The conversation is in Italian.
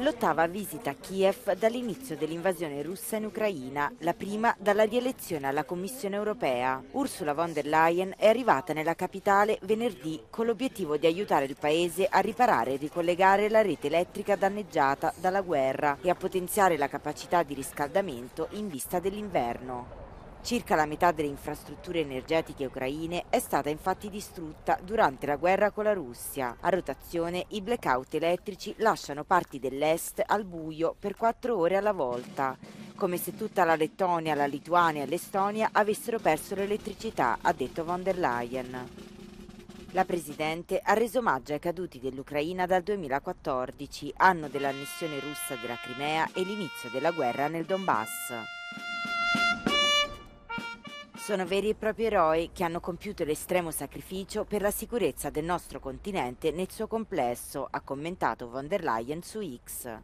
L'ottava visita a Kiev dall'inizio dell'invasione russa in Ucraina, la prima dalla rielezione alla Commissione europea. Ursula von der Leyen è arrivata nella capitale venerdì con l'obiettivo di aiutare il paese a riparare e ricollegare la rete elettrica danneggiata dalla guerra e a potenziare la capacità di riscaldamento in vista dell'inverno. Circa la metà delle infrastrutture energetiche ucraine è stata infatti distrutta durante la guerra con la Russia. A rotazione, i blackout elettrici lasciano parti dell'est al buio per 4 ore alla volta, come se tutta la Lettonia, la Lituania e l'Estonia avessero perso l'elettricità, ha detto von der Leyen. La Presidente ha reso omaggio ai caduti dell'Ucraina dal 2014, anno dell'annessione russa della Crimea e l'inizio della guerra nel Donbass. Sono veri e propri eroi che hanno compiuto l'estremo sacrificio per la sicurezza del nostro continente nel suo complesso, ha commentato von der Leyen su X.